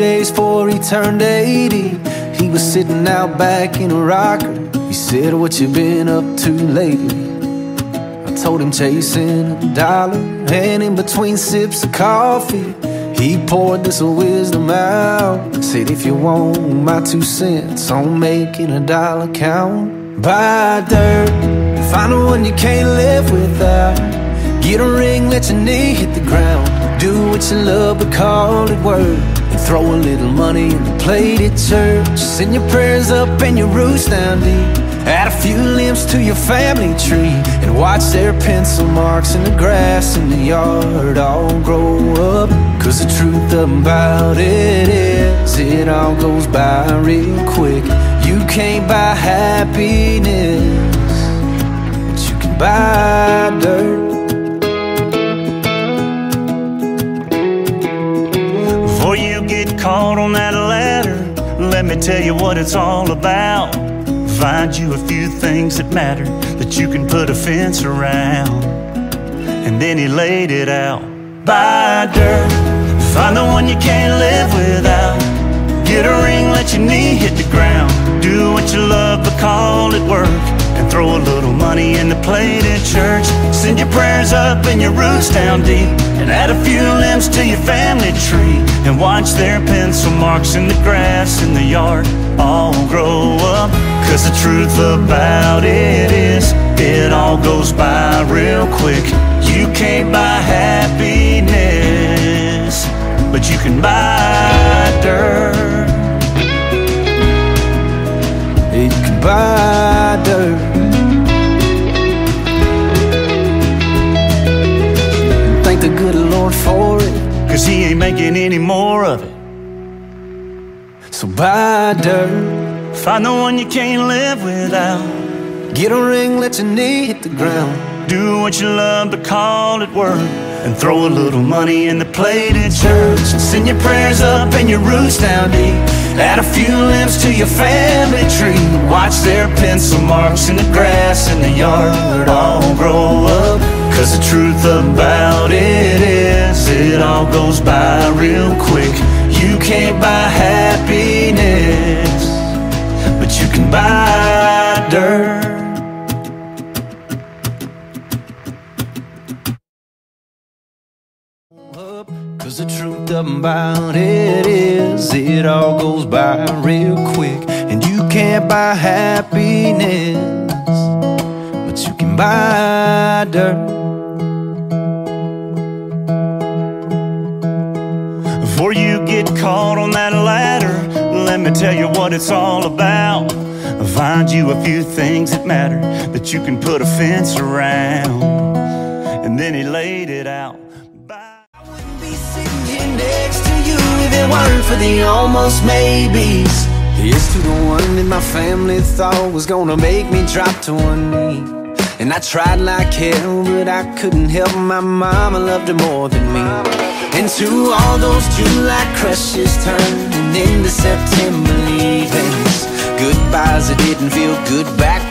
2 days before he turned 80, he was sitting out back in a rocker. He said, "What you been up to lately?" I told him chasing a dollar, and in between sips of coffee, he poured this wisdom out. Said, "If you want my 2 cents on making a dollar count, buy dirt, find the one you can't live without. Get a ring, let your knee hit the ground. Do what you love but call it work. And throw a little money in the plate at church. Send your prayers up and your roots down deep. Add a few limbs to your family tree, and watch their pencil marks in the grass in the yard all grow up. 'Cause the truth about it is, it all goes by real quick. You can't buy happiness, but you can buy dirt." Before you get caught on that ladder, let me tell you what it's all about. Find you a few things that matter that you can put a fence around. And then he laid it out. Buy dirt, find the one you can't live without. Get a ring, let your knee hit the ground. Do what you love but call it work. And throw a little money in the plate at church. Send your prayers up and your roots down deep. And add a few limbs to your family tree. And watch their pencil marks in the grass in the yard all grow up. 'Cause the truth about it is, it all goes by real quick. You can't buy happiness, but you can buy dirt. You can buy dirt. And thank the good Lord for it, 'cause he ain't making any more of it. So buy dirt, find the one you can't live without. Get a ring, let your knee hit the ground. Do what you love but call it work. And throw a little money in the plate at church. Send your prayers up and your roots down deep. Add a few limbs to your family tree. Watch their pencil marks in the grass in the yard all grow up. 'Cause the truth about it is, it all goes by real quick. You can't buy happiness, but you can buy dirt. Cause the truth about it is, it all goes by real quick. And you can't buy happiness, but you can buy dirt. Before you get caught on that ladder, let me tell you what it's all about. Find you a few things that matter that you can put a fence around. And then he laid it out. Bye. I wouldn't be sitting here next to you if it weren't for the almost maybes. Here's to the one that my family thought was gonna make me drop to one knee. And I tried like hell, but I couldn't help my mama loved her more than me. Into all those July crushes turning into September leavings. Goodbyes that didn't feel good back